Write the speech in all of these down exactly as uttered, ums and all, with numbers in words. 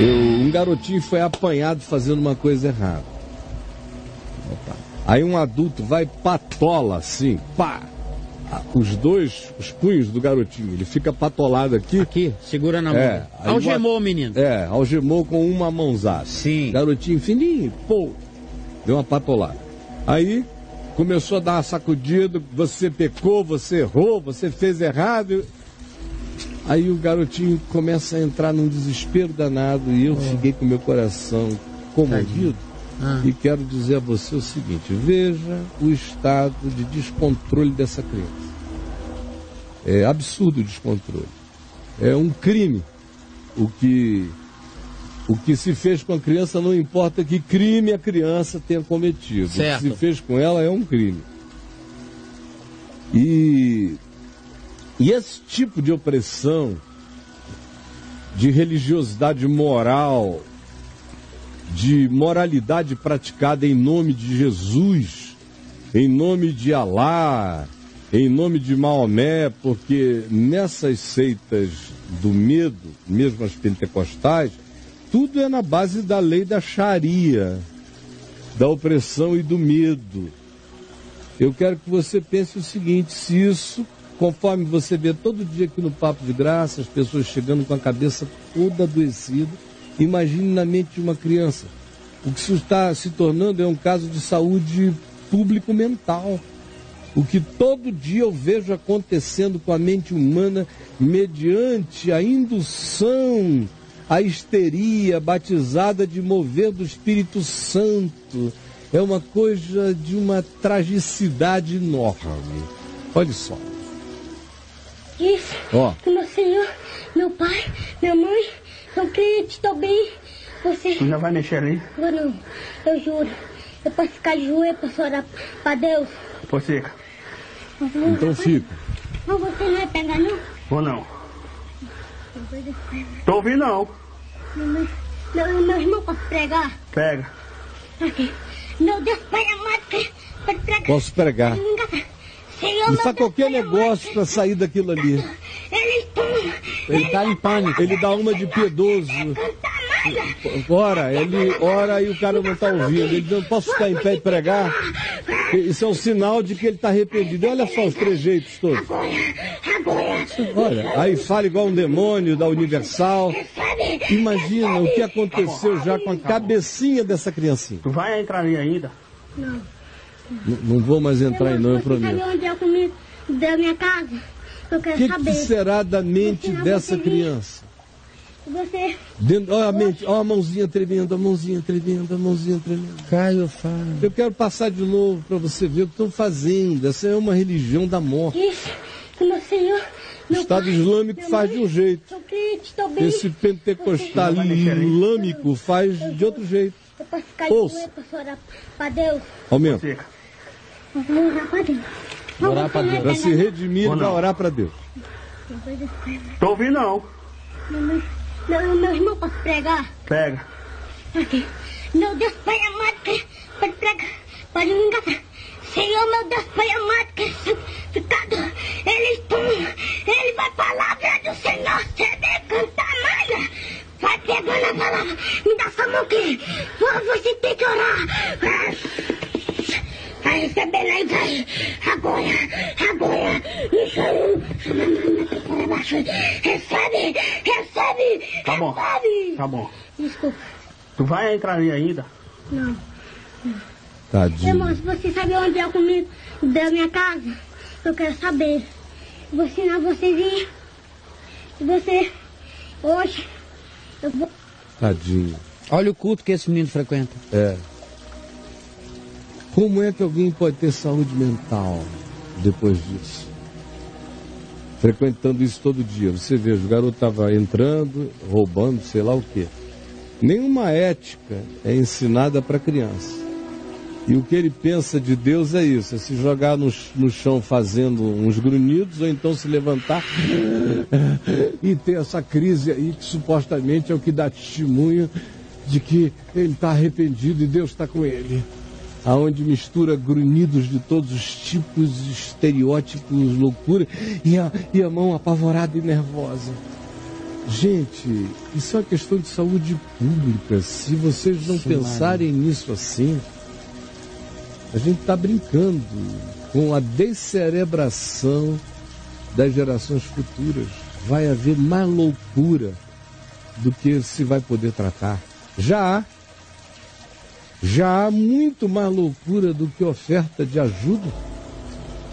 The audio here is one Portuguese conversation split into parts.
Eu, um garotinho foi apanhado fazendo uma coisa errada. Opa. Aí um adulto vai patola assim, pá! Os dois, os punhos do garotinho, ele fica patolado aqui. Aqui, segura na mão. É, algemou o menino. É, algemou com uma mãozada. Sim. Garotinho fininho, pô, deu uma patolada. Aí começou a dar uma sacudida, você pecou, você errou, você fez errado. Aí o garotinho começa a entrar num desespero danado e eu oh. fiquei com meu coração comovido. Ah. E quero dizer a você o seguinte, veja o estado de descontrole dessa criança. É absurdo o descontrole. É um crime. O que, o que se fez com a criança não importa que crime a criança tenha cometido. Certo. O que se fez com ela é um crime. E, e esse tipo de opressão, de religiosidade moral, de moralidade praticada em nome de Jesus, em nome de Alá, em nome de Maomé, porque nessas seitas do medo, mesmo as pentecostais, tudo é na base da lei da Sharia, da opressão e do medo. Eu quero que você pense o seguinte, se isso, conforme você vê todo dia aqui no Papo de Graça, as pessoas chegando com a cabeça toda adoecida, imagine na mente de uma criança. O que isso está se tornando é um caso de saúde público-mental. O que todo dia eu vejo acontecendo com a mente humana mediante a indução, a histeria batizada de mover do Espírito Santo. É uma coisa de uma tragicidade enorme. Olha só. Isso, ó. Meu Senhor, meu pai, minha mãe... Não creio, estou bem. Você... Não vai mexer ali? Vou não, eu juro. Eu posso ficar de joelho, posso orar para Deus. Pois fica. Então fica. Não, você não vai pegar, não? Vou não. Tô ouvindo, não. Meu, meu, meu irmão, posso pregar? Pega. Okay. Meu Deus, Pai amado, pode pregar. Posso pregar. Senhor, não faz qualquer negócio para sair daquilo ali. Ele toma. Ele está em pânico, ele dá uma de piedoso. Ora, ele ora e o cara não está ouvindo. Ele diz, não posso ficar em pé e pregar? Isso é um sinal de que ele está arrependido. Olha só os trejeitos todos. Olha, aí fala igual um demônio da Universal. Imagina o que aconteceu já com a cabecinha dessa criancinha. Tu vai entrar ali ainda? Não. Não vou mais entrar aí não, eu prometo. Você onde eu comi da minha casa? O que, que será da mente dessa criança? Você... Dentro, olha a mente, olha a mãozinha tremenda, a mãozinha tremenda, a mãozinha tremenda. Caio, fala. Eu quero passar de novo para você ver o que estão fazendo. Essa é uma religião da morte. Isso, meu Senhor, meu o Estado pai, Islâmico meu faz mãe, de um jeito. Crente, esse pentecostal islâmico faz eu de outro jeito. Eu posso ficar ouça. Para Deus. Aumenta. Orar para Deus. Para se redimir, para orar para Deus. Tô ouvindo, não. Meu, meu irmão, posso pregar? Pega. Okay. Meu Deus, Pai amado, pode pregar. Pode me enganar. Senhor, meu Deus, Pai amado, que é santificado. Ele toma. Ele vai palavra do Senhor. Você deve cantar mais. Vai pegando a palavra. Me dá sua mão aqui. Você tem que orar. Vai receber lá e vai. Agora, agora. Isso aí. Recebe, recebe. Tá bom. Recebe. Tá bom. Desculpa. Tu vai entrar ali ainda? Não. Tadinho. Irmão, se você sabe onde é o comigo da minha casa, eu quero saber. Vou ensinar vocês ir. E você, hoje, eu vou... Tadinho. Olha o culto que esse menino frequenta. É. Como é que alguém pode ter saúde mental depois disso? Frequentando isso todo dia. Você vê, o garoto estava entrando, roubando, sei lá o quê. Nenhuma ética é ensinada para a criança. E o que ele pensa de Deus é isso, é se jogar no, no chão fazendo uns grunhidos, ou então se levantar e ter essa crise aí que supostamente é o que dá testemunho de que ele está arrependido e Deus está com ele. Aonde mistura grunhidos de todos os tipos, estereótipos, loucura, e a, e a mão apavorada e nervosa. Gente, isso é uma questão de saúde pública. Se vocês não Sim, pensarem Maria. nisso assim, a gente está brincando com a descerebração das gerações futuras. Vai haver mais loucura do que se vai poder tratar. Já há, já há muito mais loucura do que oferta de ajuda.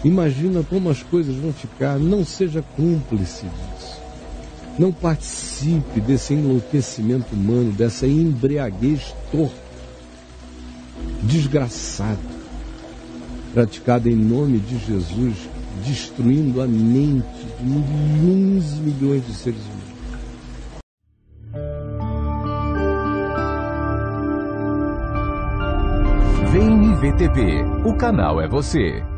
Imagina como as coisas vão ficar. Não seja cúmplice disso. Não participe desse enlouquecimento humano, dessa embriaguez torta, desgraçada, praticada em nome de Jesus, destruindo a mente de milhões e milhões de seres humanos. Vem e Vê T V, o canal é você.